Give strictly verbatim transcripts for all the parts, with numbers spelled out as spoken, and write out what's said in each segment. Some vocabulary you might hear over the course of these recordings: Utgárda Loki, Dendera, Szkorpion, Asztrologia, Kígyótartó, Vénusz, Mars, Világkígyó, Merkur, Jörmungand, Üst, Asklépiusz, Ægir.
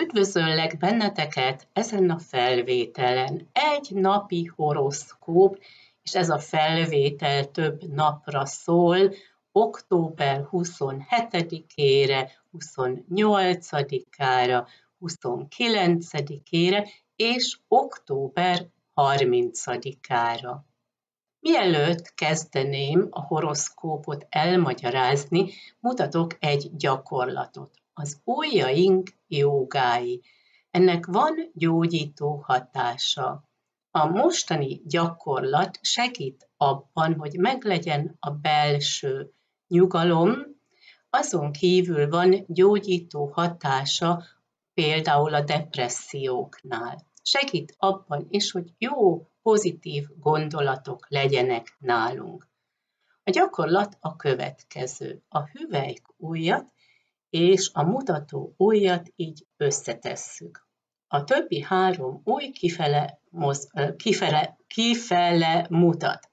Üdvözöllek benneteket ezen a felvételen. Egy napi horoszkóp, és ez a felvétel több napra szól, október huszonhetedikére, huszonnyolcadikára, huszonkilencedikére és október harmincadikára. Mielőtt kezdeném a horoszkópot elmagyarázni, mutatok egy gyakorlatot. Az ujjaink jógái. Ennek van gyógyító hatása. A mostani gyakorlat segít abban, hogy meglegyen a belső nyugalom, azon kívül van gyógyító hatása például a depresszióknál. Segít abban is, hogy jó, pozitív gondolatok legyenek nálunk. A gyakorlat a következő. A hüvelyk ujjat és a mutató ujjat így összetesszük. A többi három ujj kifele, moz, kifele, kifele mutat.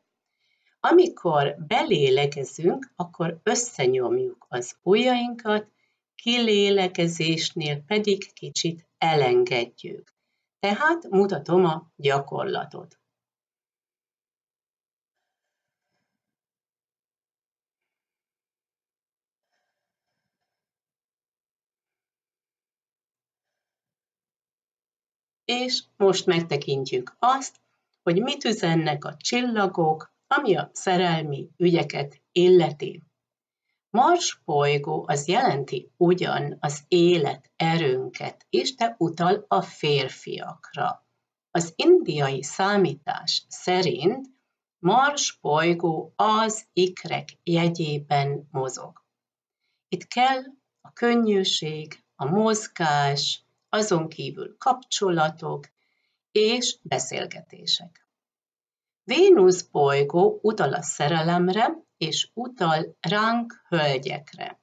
Amikor belélegezünk, akkor összenyomjuk az ujjainkat, kilélegezésnél pedig kicsit elengedjük. Tehát mutatom a gyakorlatot. És most megtekintjük azt, hogy mit üzennek a csillagok, ami a szerelmi ügyeket illeti. Mars bolygó az jelenti ugyan az élet erőnket is, de utal a férfiakra. Az indiai számítás szerint Mars bolygó az ikrek jegyében mozog. Itt kell a könnyűség, a mozgás, azon kívül kapcsolatok és beszélgetések. Vénusz bolygó utal a szerelemre és utal ránk hölgyekre.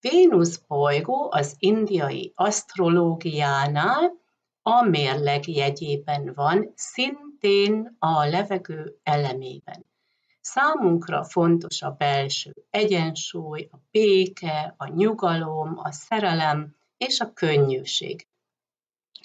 Vénusz bolygó az indiai asztrológiánál a mérleg jegyében van, szintén a levegő elemében. Számunkra fontos a belső egyensúly, a béke, a nyugalom, a szerelem és a könnyűség.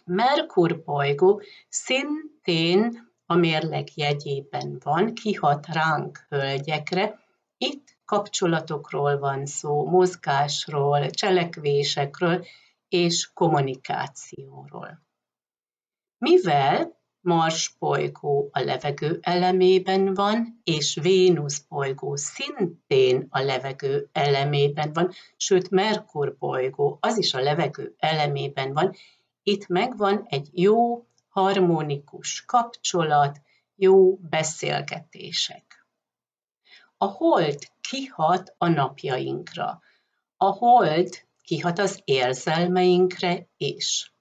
Merkur bolygó szintén a mérleg jegyében van, kihat ránk hölgyekre. Itt kapcsolatokról van szó, mozgásról, cselekvésekről és kommunikációról. Mivel Mars bolygó a levegő elemében van, és Vénusz bolygó szintén a levegő elemében van, sőt Merkur bolygó az is a levegő elemében van, itt megvan egy jó harmonikus kapcsolat, jó beszélgetések. A hold kihat a napjainkra, a hold kihat az érzelmeinkre is.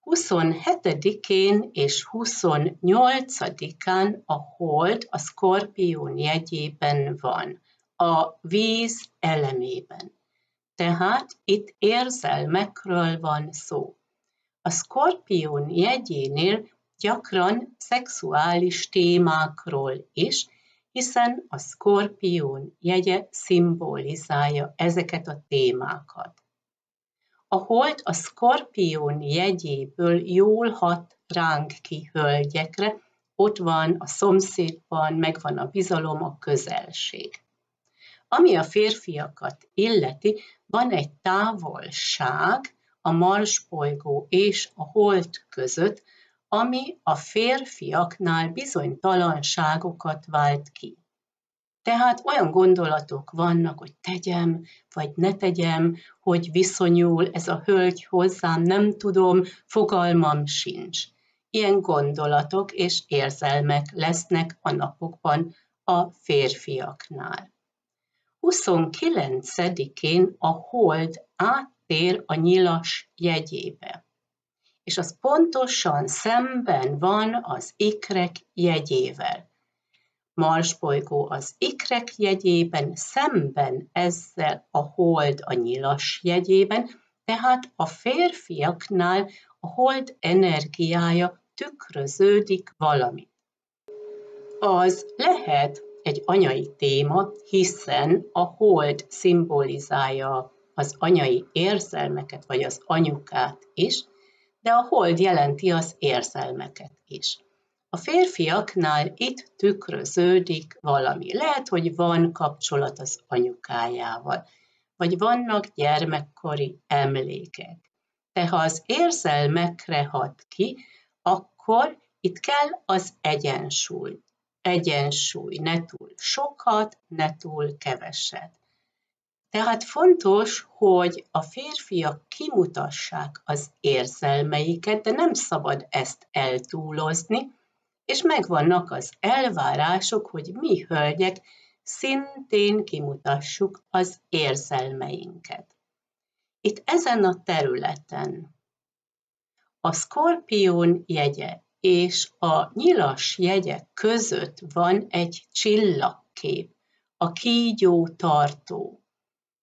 huszonhetedikén és huszonnyolcadikán a hold a Szkorpion jegyében van, a víz elemében. Tehát itt érzelmekről van szó. A Szkorpion jegyénél gyakran szexuális témákról is, hiszen a Szkorpion jegye szimbolizálja ezeket a témákat. A hold a Szkorpion jegyéből jól hat ránk ki hölgyekre, ott van a szomszédban, megvan a bizalom, a közelség. Ami a férfiakat illeti, van egy távolság a Mars bolygó és a hold között, ami a férfiaknál bizonytalanságokat vált ki. Tehát olyan gondolatok vannak, hogy tegyem, vagy ne tegyem, hogy viszonyul ez a hölgy hozzám, nem tudom, fogalmam sincs. Ilyen gondolatok és érzelmek lesznek a napokban a férfiaknál. huszonkilencedikén a hold áttér a nyilas jegyébe, és az pontosan szemben van az ikrek jegyével. Mars bolygó az ikrek jegyében, szemben ezzel a hold a nyilas jegyében, tehát a férfiaknál a hold energiája tükröződik valami. Az lehet egy anyai téma, hiszen a hold szimbolizálja az anyai érzelmeket, vagy az anyukát is, de a hold jelenti az érzelmeket is. A férfiaknál itt tükröződik valami. Lehet, hogy van kapcsolat az anyukájával, vagy vannak gyermekkori emlékek. De ha az érzelmekre hat ki, akkor itt kell az egyensúly. Egyensúly, ne túl sokat, ne túl keveset. Tehát fontos, hogy a férfiak kimutassák az érzelmeiket, de nem szabad ezt eltúlozni, és megvannak az elvárások, hogy mi hölgyek szintén kimutassuk az érzelmeinket. Itt ezen a területen a Szkorpión jegye és a nyilas jegyek között van egy csillagkép, a kígyótartó.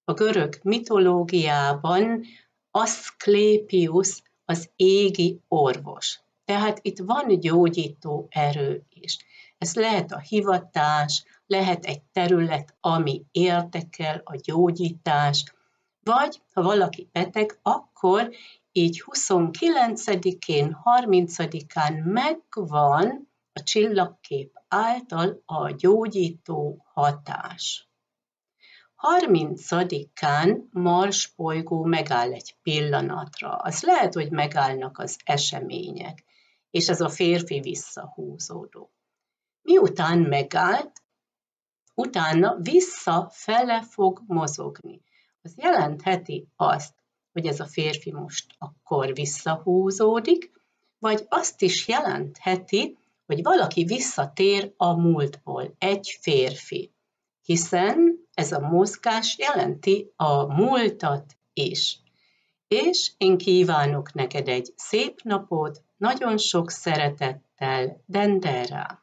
A görög mitológiában Asklépiusz az égi orvos. Tehát itt van gyógyító erő is. Ez lehet a hivatás, lehet egy terület, ami érdekel, a gyógyítás, vagy ha valaki beteg, akkor így huszonkilencedikén, harmincadikán megvan a csillagkép által a gyógyító hatás. harmincadikán Mars bolygó megáll egy pillanatra. Az lehet, hogy megállnak az események, és ez a férfi visszahúzódó. Miután megállt, utána visszafele fog mozogni. Az jelentheti azt, hogy ez a férfi most akkor visszahúzódik, vagy azt is jelentheti, hogy valaki visszatér a múltból, egy férfi, hiszen ez a mozgás jelenti a múltat is. És én kívánok neked egy szép napot, nagyon sok szeretettel, Dendera!